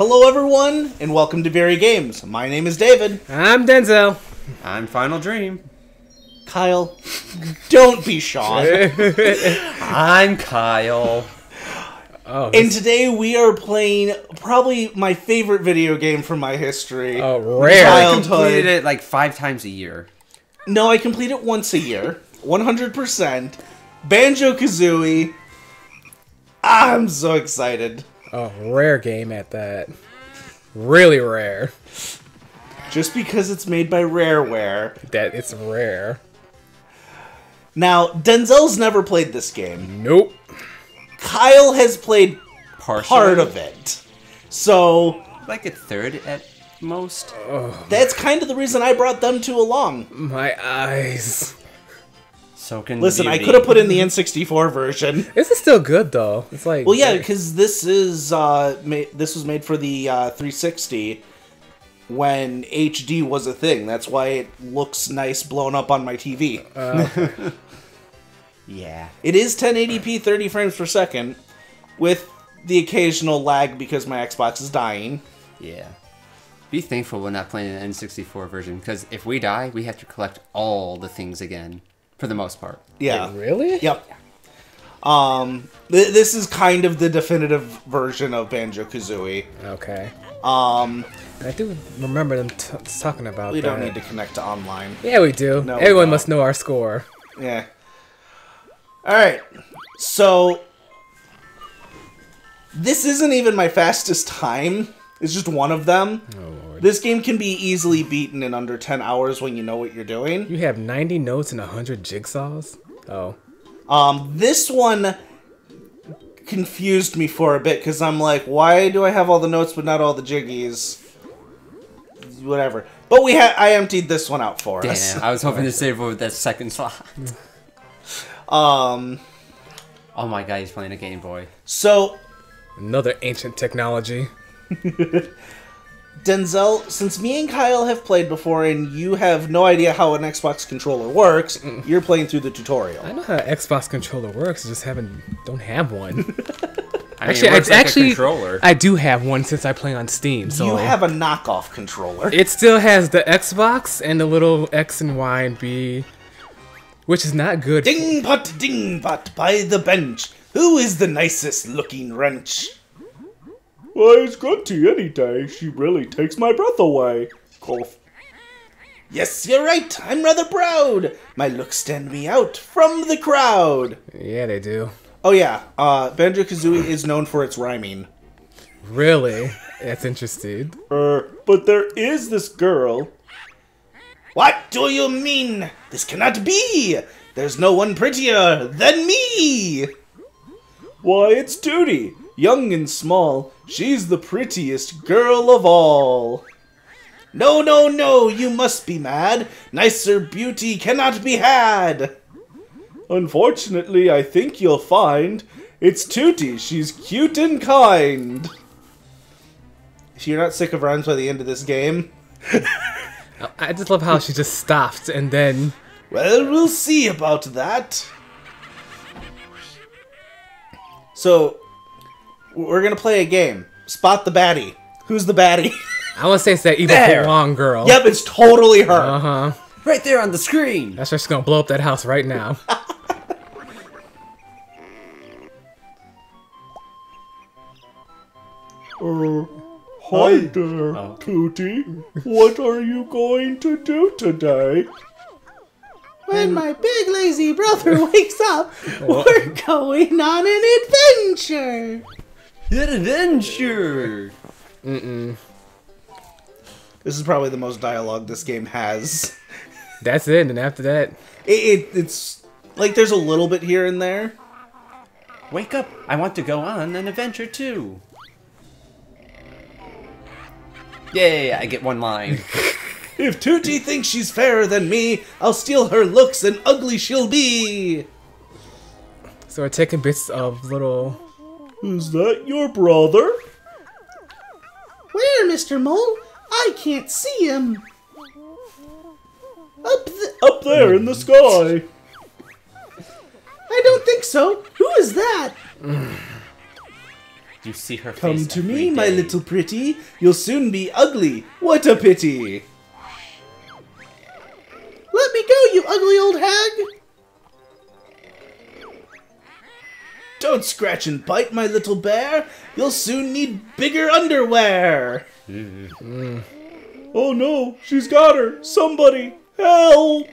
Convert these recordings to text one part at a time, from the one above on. Hello everyone, and welcome to ViriGames. My name is David. I'm Denzel. I'm Final Dream. Kyle, don't be Sean. I'm Kyle. Oh, and today we are playing probably my favorite video game from my history. Oh, Rare. Childhood. I completed it like 5 times a year. No, I complete it once a year. 100%. Banjo-Kazooie. I'm so excited. Oh, rare game at that. Really rare. Just because it's made by Rareware. That it's rare. Now, Denzel's never played this game. Nope. Kyle has played part of it. So... like a third at most. Oh, that's kind of the reason I brought them two along. My eyes. So can listen, beauty. I could have put in the N64 version. This is still good though. It's like, well, yeah, because this is this was made for the 360 when HD was a thing. That's why it looks nice blown up on my TV. Yeah, it is 1080p, 30 frames per second, with the occasional lag because my Xbox is dying. Yeah. Be thankful we're not playing an N64 version, because if we die, we have to collect all the things again. For the most part. Yeah. Wait, really? Yep. This is kind of the definitive version of Banjo-Kazooie. Okay. I do remember them talking about that. We don't need to connect to online. Yeah, we do. No, everyone must know our score. Yeah. Alright. So... this isn't even my fastest time. It's just one of them. Oh. This game can be easily beaten in under 10 hours when you know what you're doing. You have 90 notes and 100 jigsaws? Oh. This one confused me for a bit, because I'm like, why do I have all the notes but not all the jiggies? Whatever. But I emptied this one out for us. Damn, I was hoping to save over that second slot. Oh my god, he's playing a Game Boy. So... another ancient technology. Denzel, since me and Kyle have played before and you have no idea how an Xbox controller works, you're playing through the tutorial. I know how an Xbox controller works, I just don't have one. I do have one since I play on Steam. So you have a knockoff controller. It still has the Xbox and the little X and Y and B, which is not good. Ding pot by the bench. Who is the nicest looking wrench? Why, it's Grunty any day. She really takes my breath away. Cough. Yes, you're right. I'm rather proud. My looks stand me out from the crowd. Yeah, they do. Oh, yeah. Banjo-Kazooie is known for its rhyming. Really? That's interesting. But there is this girl. What do you mean? This cannot be. There's no one prettier than me. Why, it's Tooty. Young and small, she's the prettiest girl of all. No, no, no, you must be mad. Nicer beauty cannot be had. Unfortunately, I think you'll find it's Tooty. She's cute and kind. If you're not sick of rhymes by the end of this game. I just love how she just stopped and then... well, we'll see about that. So... we're gonna play a game. Spot the baddie. Who's the baddie? I want to say it's that evil blonde girl. Yep, it's totally her. Uh huh. Right there on the screen. That's just gonna blow up that house right now. Hi there, Tooty. What are you going to do today? When my big lazy brother wakes up, we're going on an adventure. Adventure! This is probably the most dialogue this game has. That's it, and after that... It's... like, there's a little bit here and there. Wake up! I want to go on an adventure, too! Yay, I get one line. If Tooty thinks she's fairer than me, I'll steal her looks and ugly she'll be! So we're taking bits of little... is that your brother? Where, Mr. Mole? I can't see him. Up there in the sky. I don't think so. Who is that? You see her face every day. Come to me, my little pretty. You'll soon be ugly. What a pity. Let me go, you ugly old hag. Don't scratch and bite, my little bear. You'll soon need bigger underwear. Oh no, she's got her. Somebody, help.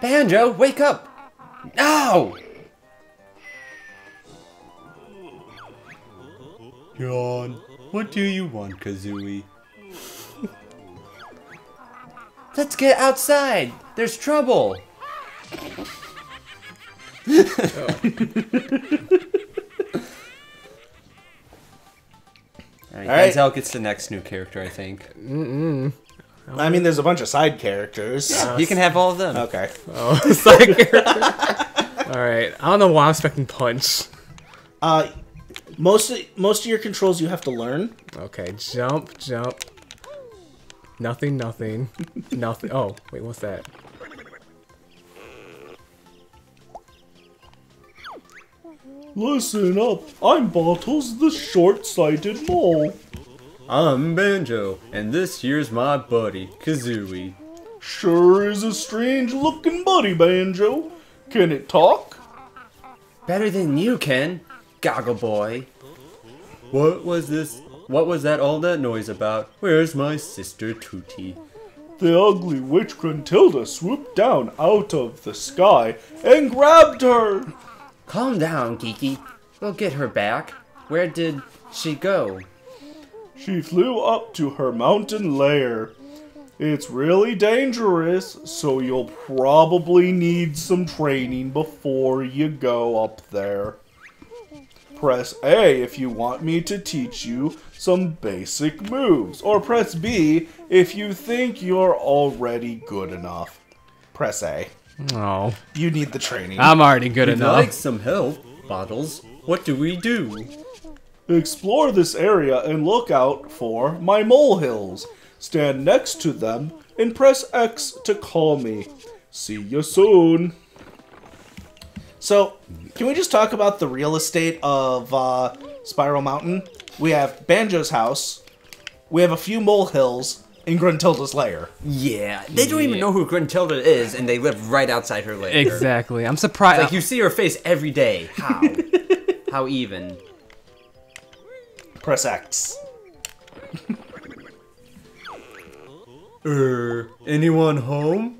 Banjo, wake up. Now! Yawn. What do you want, Kazooie? Let's get outside! There's trouble! Oh. Alright, Denzel gets the next new character, I think. I mean, there's a bunch of side characters. Yeah, you can have all of them. Okay. Oh, side characters. Alright, I don't know why I'm expecting Punch. Most of your controls you have to learn. Okay, jump, jump. Nothing, nothing, nothing. Oh, wait, what's that? Listen up, I'm Bottles, the short-sighted mole. I'm Banjo, and this here's my buddy, Kazooie. Sure is a strange-looking buddy, Banjo. Can it talk? Better than you can. Goggle boy. What was this? What was that all that noise about? Where's my sister Tooty? The ugly witch Gruntilda swooped down out of the sky and grabbed her. Calm down, Geeky. We'll get her back. Where did she go? She flew up to her mountain lair. It's really dangerous, so you'll probably need some training before you go up there. Press A if you want me to teach you some basic moves, or press B if you think you're already good enough. Press A. Oh. You need the training. I'm already good enough. I'd like some help, Bottles. What do we do? Explore this area and look out for my molehills. Stand next to them and press X to call me. See you soon. So, can we just talk about the real estate of Spiral Mountain? We have Banjo's house, we have a few molehills, and Gruntilda's lair. Yeah, they don't even know who Gruntilda is, and they live right outside her lair. Exactly, I'm surprised. Like, you see her face every day. How? How even? Press X. Anyone home?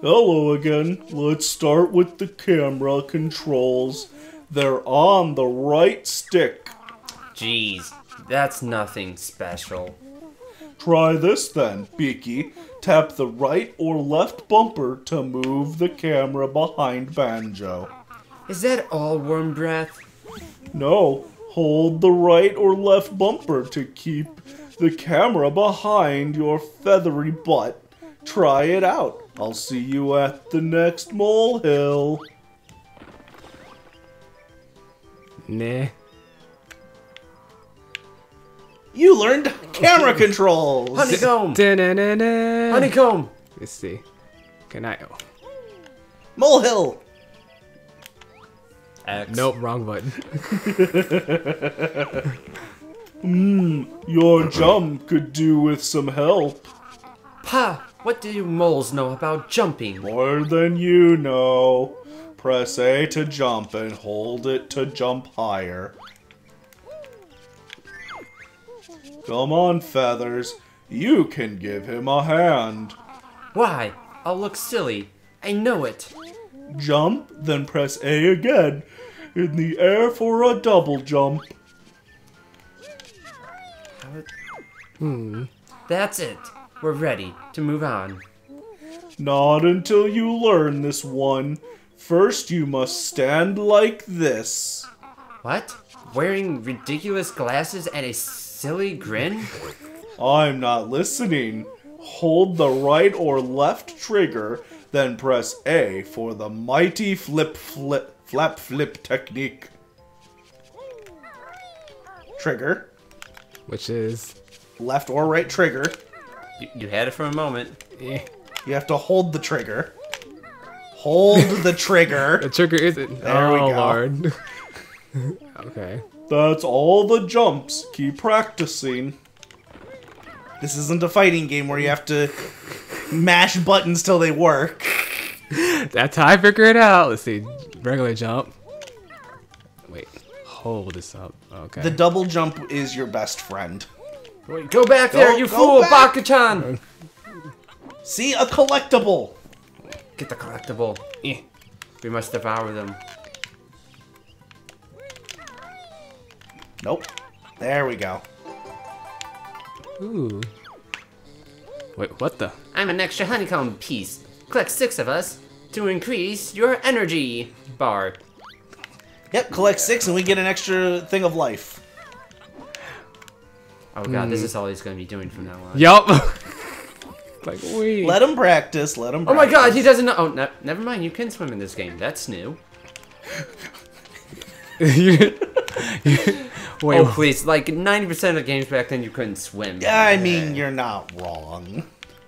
Hello again. Let's start with the camera controls. They're on the right stick. Jeez, that's nothing special. Try this then, Beaky. Tap the right or left bumper to move the camera behind Banjo. Is that all, Worm Breath? No. Hold the right or left bumper to keep the camera behind your feathery butt. Try it out. I'll see you at the next molehill. Nah. You learned camera controls. Honeycomb. Da-na-na-na. Honeycomb. Let's see. Can I? Oh. Molehill. X. Nope, wrong button. Your jump could do with some help. Pa. What do you moles know about jumping? More than you know. Press A to jump and hold it to jump higher. Come on, Feathers. You can give him a hand. Why? I'll look silly. I know it. Jump, then press A again. In the air for a double jump. That's it. We're ready to move on. Not until you learn this one. First, you must stand like this. What? Wearing ridiculous glasses and a silly grin? I'm not listening. Hold the right or left trigger, then press A for the mighty flap flip technique. Trigger. Which is? Left or right trigger. You had it for a moment. Yeah. You have to hold the trigger. Hold the trigger. The trigger isn't. There we go. Lord. Okay. That's all the jumps. Keep practicing. This isn't a fighting game where you have to mash buttons till they work. That's how I figure it out. Let's see. Regular jump. Wait. Hold this up. Okay. The double jump is your best friend. Wait, go back there, you fool, Baka-chan! See? A collectible! Get the collectible. Eh. We must devour them. Nope. There we go. Ooh. Wait, what the? I'm an extra honeycomb piece. Collect 6 of us to increase your energy bar. Yep, collect 6 and we get an extra thing of life. Oh god, this is all he's gonna be doing from now on. Yup! Like, wait. Let him practice, let him practice. Oh my god, he doesn't know. Oh, never mind, you can swim in this game. That's new. Wait, oh, please, like 90% of the games back then you couldn't swim. I mean, you're not wrong.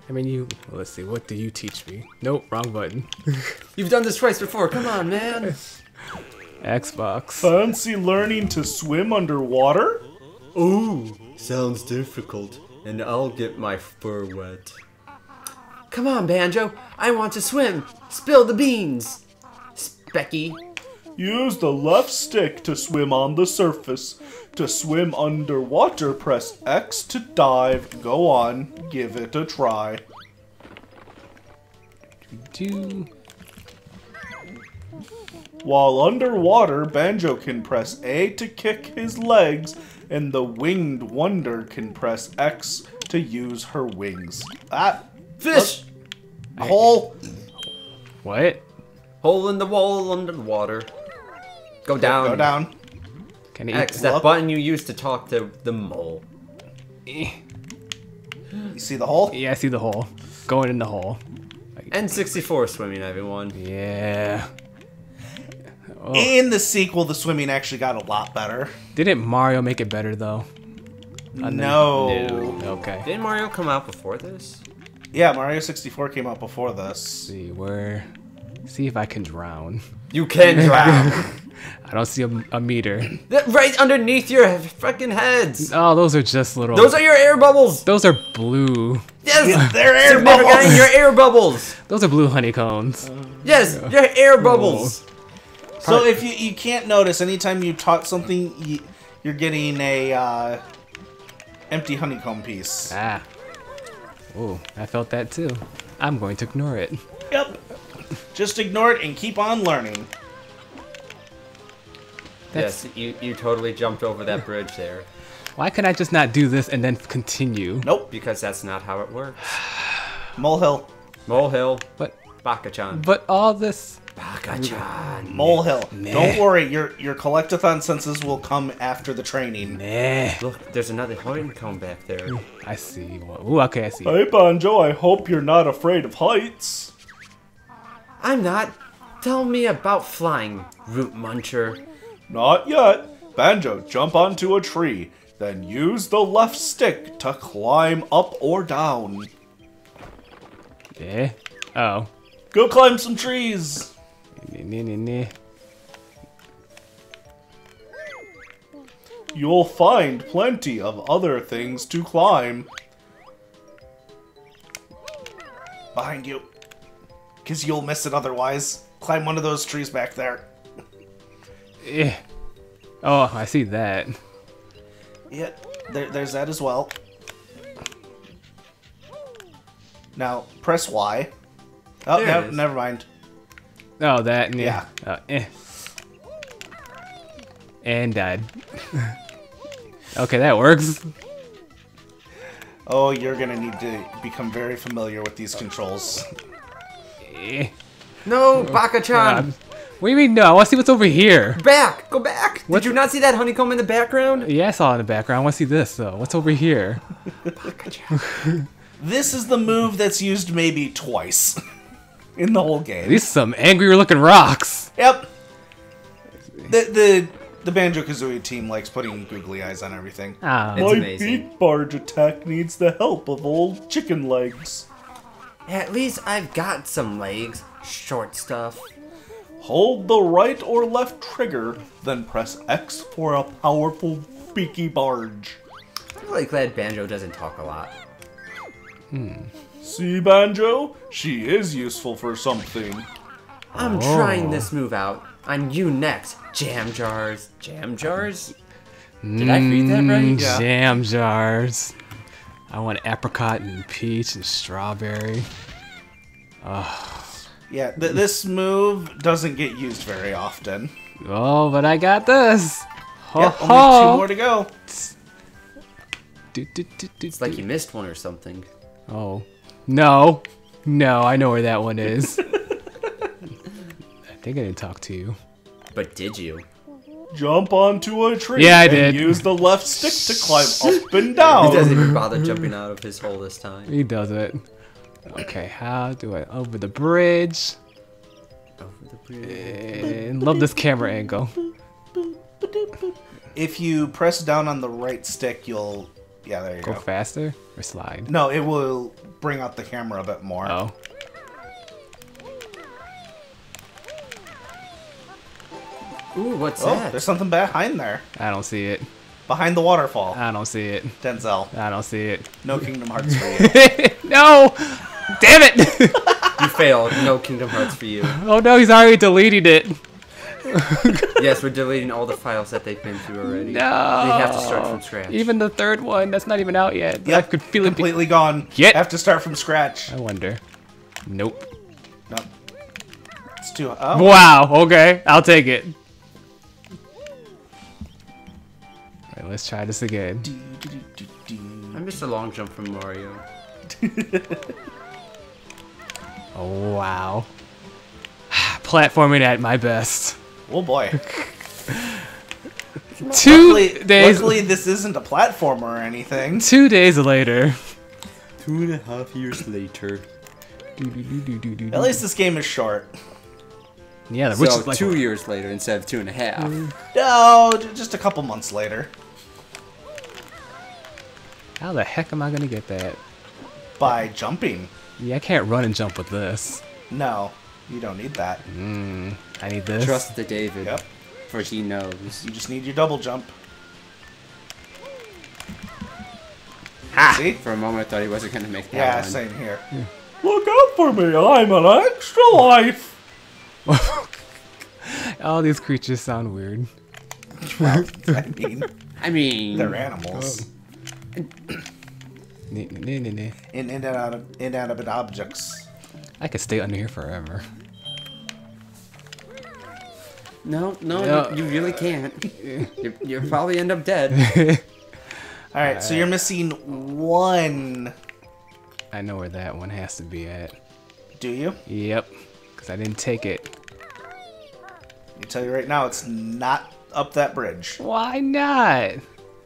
I mean, you. Well, let's see, what do you teach me? Nope, wrong button. You've done this twice before, come on, man. Xbox. Fancy learning to swim underwater? Ooh, sounds difficult, and I'll get my fur wet. Come on, Banjo, I want to swim. Spill the beans. Specky. Use the left stick to swim on the surface. To swim underwater, press X to dive. Go on, give it a try. While underwater, Banjo can press A to kick his legs, and the winged wonder can press X to use her wings. Ah! Fish! Hole! What? Hole in the wall underwater. Go down. Go down. Can he X, that button you used to talk to the mole. You see the hole? Yeah, I see the hole. Going in the hole. N64 swimming, everyone. Yeah. Oh. In the sequel, the swimming actually got a lot better. Didn't Mario make it better, though? No. Okay. Didn't Mario come out before this? Yeah, Mario 64 came out before this. Let's see, where... See if I can drown. You can drown! I don't see a meter. Right underneath your fucking heads! Oh, those are just little... Those are your air bubbles! Those are blue. Yes! Yeah, they're air bubbles! Your air bubbles! Those are blue honeycombs. Yes! Yeah. Your air bubbles! So if you can't notice, anytime you taught something, you're getting a empty honeycomb piece. Ah. Oh, I felt that too. I'm going to ignore it. Yep. Just ignore it and keep on learning. That's... Yes, you totally jumped over that bridge there. Why can I just not do this and then continue? Nope. Because that's not how it works. Molehill. Molehill. But Baka-chan. But all this... Baka-chan. Molehill. Nah. Don't worry, your collectathon senses will come after the training. Nah. Look, there's another honeycomb back there. I see. Ooh, okay, I see. Hey, Banjo, I hope you're not afraid of heights. I'm not. Tell me about flying, root muncher. Not yet. Banjo, jump onto a tree. Then use the left stick to climb up or down. Eh? Oh. Go climb some trees! You'll find plenty of other things to climb. Behind you. Because you'll miss it otherwise. Climb one of those trees back there. Yeah. Oh, I see that. Yeah, there's that as well. Now, press Y. Oh, never mind. Oh, that, yeah. Oh, And died. Okay, that works. Oh, you're gonna need to become very familiar with these controls. No, Baka-chan! What do you mean no? I want to see what's over here. Back! Go back! What? Did you not see that honeycomb in the background? Yeah, I saw it in the background. I want to see this, though. What's over here? Baka-chan. This is the move that's used maybe twice. In the whole game. These are some angrier-looking rocks. Yep. The Banjo-Kazooie team likes putting googly eyes on everything. Ah, my beak barge attack needs the help of old chicken legs. At least I've got some legs. Short stuff. hold the right or left trigger, then press X for a powerful beaky barge. I'm really glad Banjo doesn't talk a lot. See, Banjo? She is useful for something. I'm trying this move out. On you next, Jam Jars. Jam Jars? Did I read that right? Yeah. Jam Jars. I want apricot and peach and strawberry. Yeah, this move doesn't get used very often. Oh, but I got this. Yep, only two more to go. It's like you missed one or something. Oh. No. No, I know where that one is. I think I didn't talk to you. But did you? Jump onto a tree. Yeah, I did. And use the left stick to climb up and down. He doesn't even bother jumping out of his hole this time. He doesn't. Okay, how do I over the bridge? Over the bridge. And love this camera angle. If you press down on the right stick, you'll... Yeah, there you go. Go faster or slide? No, it will bring out the camera a bit more. Oh. Ooh, what's that? There's something behind there. I don't see it. Behind the waterfall. I don't see it. Denzel. I don't see it. No Kingdom Hearts for you. No! Damn it! You failed. No Kingdom Hearts for you. Oh no, he's already deleted it. Yes, we're deleting all the files that they've been through already. No! They have to start from scratch. Even the third one, that's not even out yet. Yep, I could feel completely gone. Yep. Have to start from scratch. I wonder. Nope. Nope. It's too... Oh. Wow, okay. I'll take it. Alright, let's try this again. I missed a long jump from Mario. Oh, wow. Platforming at my best. Oh boy. Luckily, this isn't a platformer or anything. 2 days later. 2.5 years later. At least this game is short. Yeah, which is like 2 years later instead of 2.5. No, just a couple months later. How the heck am I gonna get that? By jumping. Yeah, I can't run and jump with this. No, you don't need that. I need this. Trust the David, for he knows. You just need your double jump. Ha! See? For a moment, I thought he wasn't gonna make that. Yeah, same here. Yeah. Look out for me! I'm an extra life. All these creatures sound weird. Well, I mean, they're animals. Inanimate objects. I could stay under here forever. No, you really can't. You'll probably end up dead. All right, so you're missing one. I know where that one has to be at. Do you? Yep. Because I didn't take it. I tell you right now, it's not up that bridge. Why not?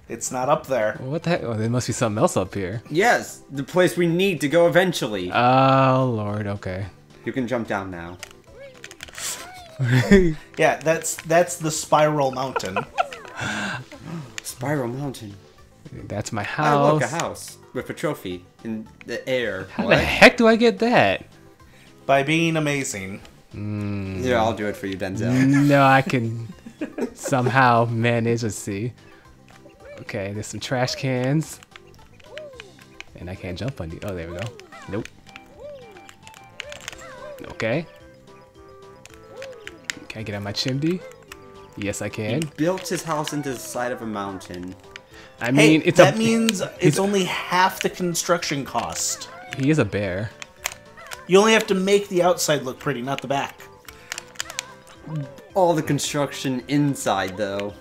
It's not up there. What the heck? Oh, there must be something else up here. Yes, the place we need to go eventually. Oh, Lord, okay. You can jump down now. Yeah, that's the Spiral Mountain. Spiral Mountain. That's my house. I look, a house with a trophy in the air. How the heck do I get that? By being amazing. Yeah, I'll do it for you, Denzel. No, I can somehow manage. Let's see. Okay, there's some trash cans. And I can't jump on you. Oh, there we go. Nope. Okay. Can I get on my chimney? Yes, I can. He built his house into the side of a mountain. I mean, hey, that means it's only half the construction cost. He is a bear. You only have to make the outside look pretty, not the back. All the construction inside, though.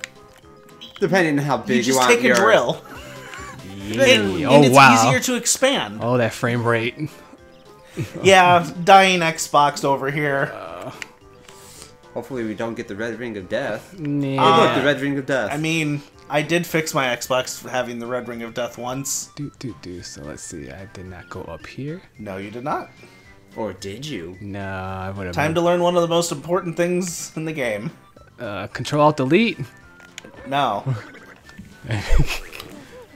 Depending on how big you want your... You just take a drill. And it's easier to expand. Oh, that frame rate. Yeah, dying Xbox over here. Hopefully we don't get the red ring of death. Yeah. Oh, look, the red ring of death. I mean, I did fix my Xbox for having the red ring of death once. So let's see. I did not go up here. No, you did not. Or did you? No, I would have. Time to learn one of the most important things in the game. Control-Alt-Delete? No.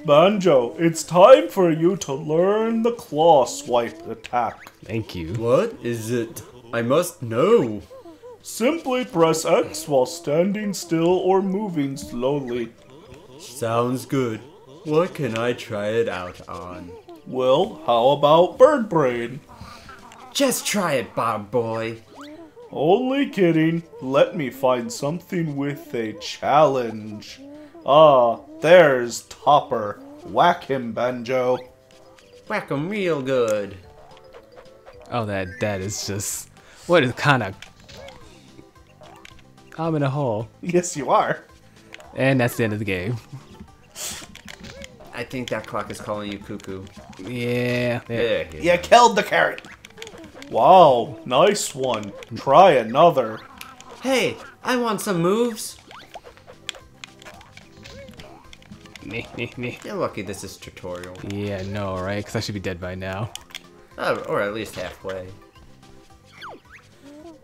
Banjo, it's time for you to learn the claw swipe attack. Thank you. What is it? I must know. Simply press X while standing still or moving slowly. Sounds good. What can I try it out on? Well, how about bird brain? Just try it, Bob boy. Only kidding. Let me find something with a challenge. Ah, there's Topper. Whack him, Banjo. Whack him real good. Oh, that is just... What is kind of... I'm in a hole. Yes, you are. And that's the end of the game. I think that clock is calling you cuckoo. Yeah. Yeah. You killed the carrot. Wow, nice one. Try another. Hey, I want some moves. You're lucky this is tutorial. Yeah, no, right? Because I should be dead by now. Or at least halfway.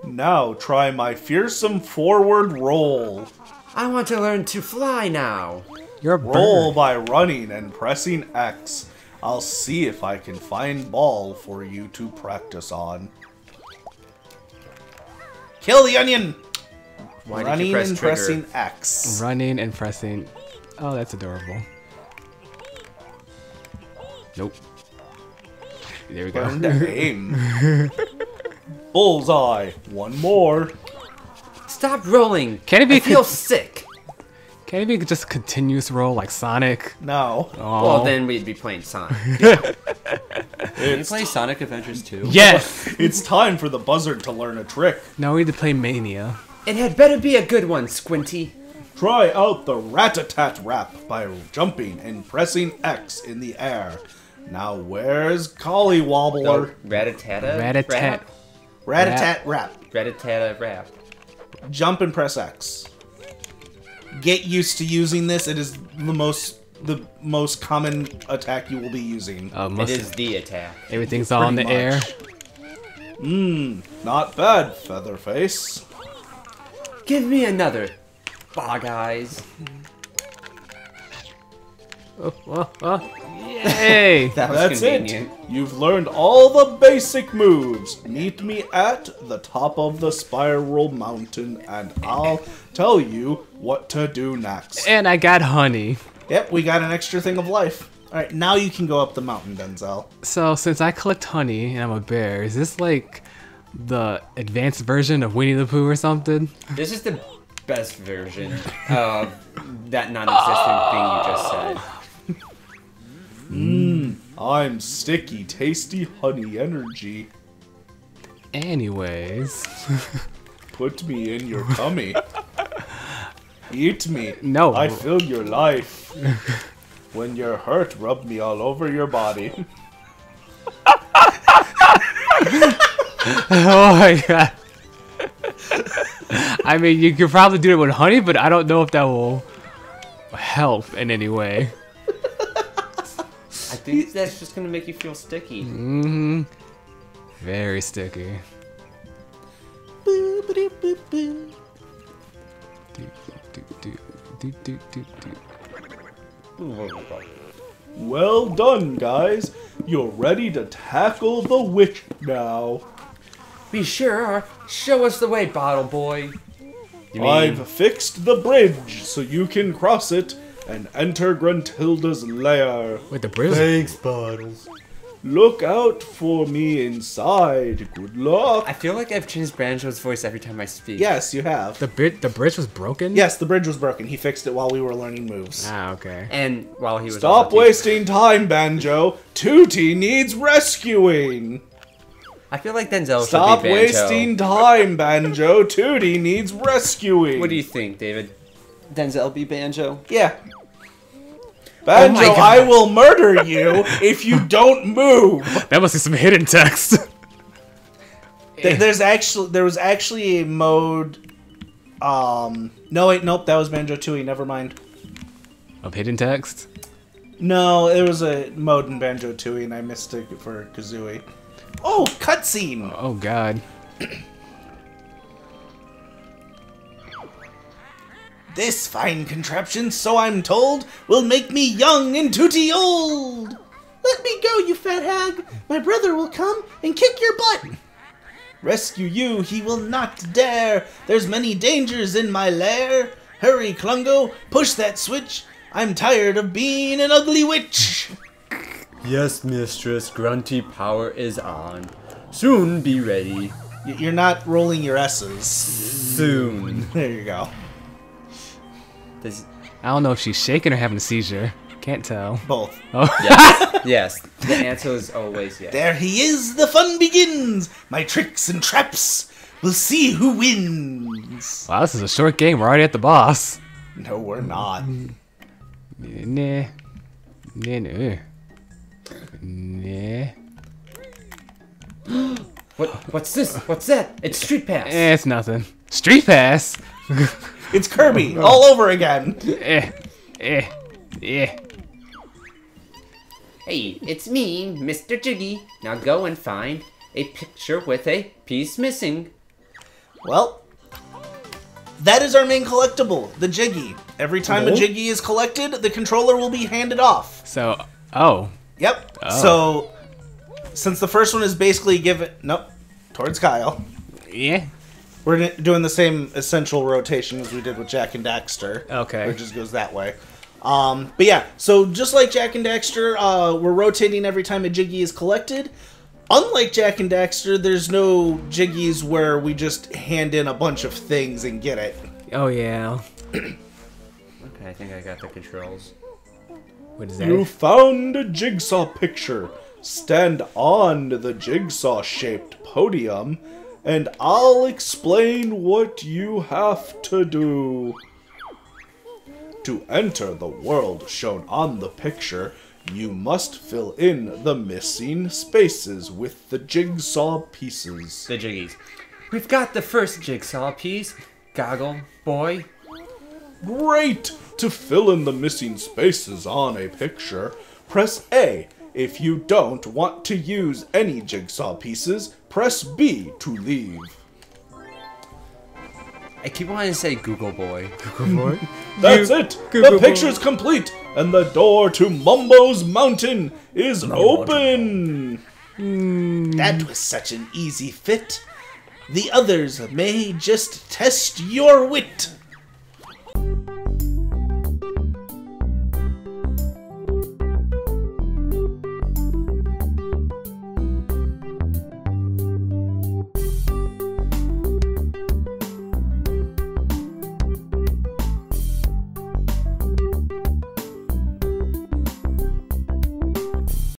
Now try my fearsome forward roll. I want to learn to fly now. You're a bird. Roll by running and pressing X. I'll see if I can find ball for you to practice on. Kill the onion! Running and pressing X. Running and pressing... Oh, that's adorable. Nope. There we go. Burn the game. Bullseye. One more. Stop rolling. Can it be? I feel sick. Can it be just a continuous roll like Sonic? No. Oh. Well, then we'd be playing Sonic. Yeah. Can you play Sonic Adventures 2? Yes. It's time for the buzzard to learn a trick. Now we need to play Mania. It had better be a good one, Squinty. Try out the rat-a-tat rap by jumping and pressing X in the air. Now where's Collie Wobbler? No, rat-a-tat-a? Rat-a-tat. Rat-a-tat rap. Rat-a-tat-a rap. Jump and press X. Get used to using this. It is the most common attack you will be using. It is the attack. Everything's all in the air. Not bad, Featherface. Give me another. Bog eyes. Yay! That's convenient. It. You've learned all the basic moves. Meet me at the top of the Spiral Mountain, and I'll tell you what to do next. And I got honey. Yep, we got an extra thing of life. All right, now you can go up the mountain, Denzel. So since I collect honey and I'm a bear, is this like the advanced version of Winnie the Pooh or something? This is the best version of that non-existent thing you just said. I'm sticky, tasty honey energy. Anyways. Put me in your tummy. Eat me. No. I feel your life. When you're hurt, rub me all over your body. Oh my god. I mean, you could probably do it with honey, but I don't know if that will help in any way. I think that's just going to make you feel sticky. Mm-hmm. Very sticky. Well done, guys. You're ready to tackle the witch now. We sure are. Show us the way, Bottle Boy. I've fixed the bridge so you can cross it and enter Gruntilda's lair. With the bridge? Thanks, Bottles. Look out for me inside. Good luck. I feel like I've changed Banjo's voice every time I speak. Yes, you have. The bridge was broken? Yes, the bridge was broken. He fixed it while we were learning moves. Ah, okay. And while he was... Stop wasting time, Banjo. Tooty needs rescuing. I feel like Denzel Stop should be Banjo. Stop wasting time, Banjo. Tooty needs rescuing. What do you think, David? Denzel be Banjo? Yeah. Banjo, oh I will murder you if you don't move. That must be some hidden text. there was actually a mode. No wait, nope. That was Banjo Tooie. Never mind. Of hidden text? No, it was a mode in Banjo Tooie, and I mistook it for Kazooie. Oh, cutscene! Oh, God. This fine contraption, so I'm told, will make me young and tooty old! Let me go, you fat hag! My brother will come and kick your butt! Rescue you, he will not dare. There's many dangers in my lair. Hurry, Klungo, push that switch. I'm tired of being an ugly witch. Yes, mistress, Grunty power is on. Soon be ready. You're not rolling your S's. Soon. There you go. I don't know if she's shaking or having a seizure. Can't tell. Both. Oh. Yes. Yes. The answer is always yes. There he is. The fun begins. My tricks and traps. We'll see who wins. Wow, this is a short game. We're already at the boss. No, we're not. Nah. Nah, nah. Nah. What's this? What's that? It's Street Pass. Eh, it's nothing. Street Pass? It's Kirby all over again. Eh. Eh. Eh. Hey, it's me, Mr. Jiggy. Now go and find a picture with a piece missing. Well, that is our main collectible, the Jiggy. Every time a Jiggy is collected, the controller will be handed off. So, oh. Yep. Oh. So, since the first one is basically given... Nope. Towards Kyle. Yeah. We're doing the same essential rotation as we did with Jack and Daxter. Okay. It just goes that way. But yeah, so just like Jack and Daxter, we're rotating every time a Jiggy is collected. Unlike Jack and Daxter, there's no Jiggies where we just hand in a bunch of things and get it. Oh, yeah. Okay, I think I got the controls. What is that? You found a jigsaw picture. Stand on the jigsaw-shaped podium, and I'll explain what you have to do. To enter the world shown on the picture, you must fill in the missing spaces with the jigsaw pieces. The Jiggies. We've got the first jigsaw piece. Goggle boy. Great! To fill in the missing spaces on a picture, press A. If you don't want to use any jigsaw pieces, press B to leave. I keep wanting to say Google Boy. Google Boy? That's it! Google the picture's boy. Complete! And the door to Mumbo's Mountain is open! Mm. That was such an easy fit. The others may just test your wit.